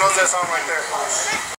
knows that song right there.